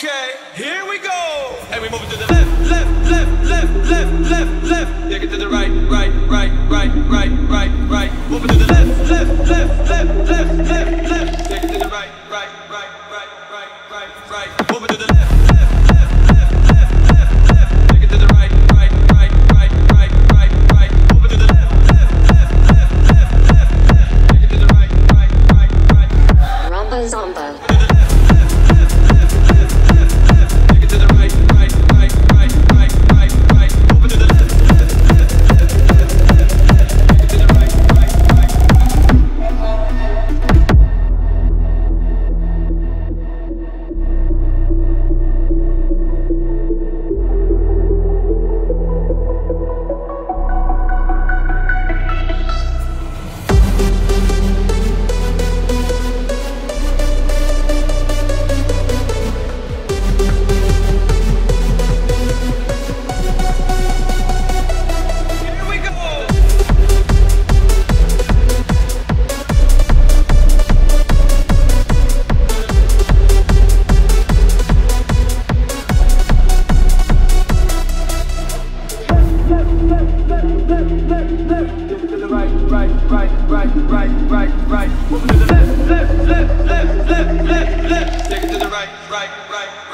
Okay, here we go. And we move it to the left, left, left, left, left, left, left. Take it to the right, right, right, right, right, right, right. Move it to the left, left, left, left, left, left, left. Take it to the right, right, right, right, right, right, right. Move it to the left. Right. Move it to the left, left, left, left, left, left, left. Take it to the right, right, right.